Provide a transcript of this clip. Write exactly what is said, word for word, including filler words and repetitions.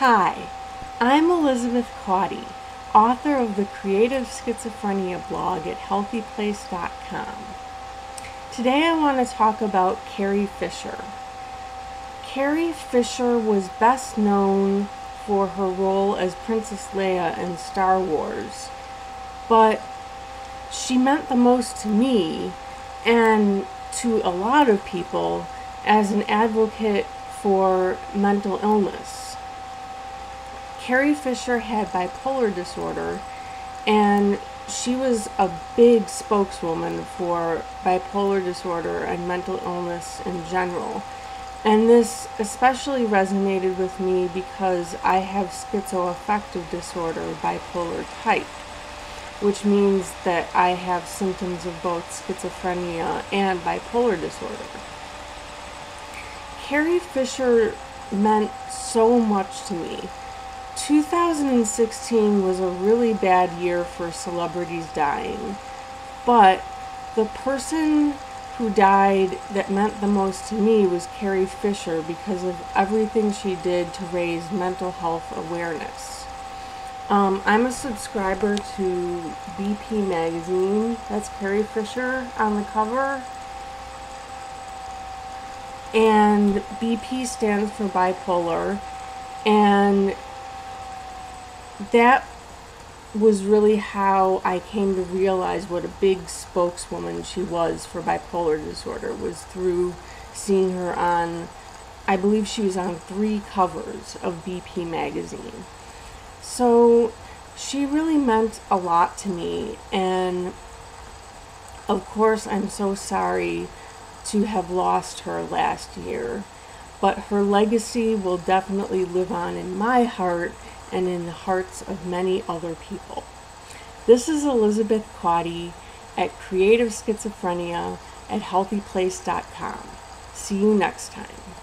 Hi, I'm Elizabeth Caudy, author of the Creative Schizophrenia blog at healthy place dot com. Today I want to talk about Carrie Fisher. Carrie Fisher was best known for her role as Princess Leia in Star Wars, but she meant the most to me and to a lot of people as an advocate for mental illness. Carrie Fisher had bipolar disorder, and she was a big spokeswoman for bipolar disorder and mental illness in general. And this especially resonated with me because I have schizoaffective disorder, bipolar type, which means that I have symptoms of both schizophrenia and bipolar disorder. Carrie Fisher meant so much to me. two thousand sixteen was a really bad year for celebrities dying, but the person who died that meant the most to me was Carrie Fisher because of everything she did to raise mental health awareness. Um, I'm a subscriber to B P Magazine. That's Carrie Fisher on the cover. And B P stands for bipolar, and that was really how I came to realize what a big spokeswoman she was for bipolar disorder, was through seeing her on, I believe she was on three covers of B P Magazine. So she really meant a lot to me, and of course I'm so sorry to have lost her last year, but her legacy will definitely live on in my heart and in the hearts of many other people. This is Elizabeth Caudy at Creative Schizophrenia at healthy place dot com. See you next time.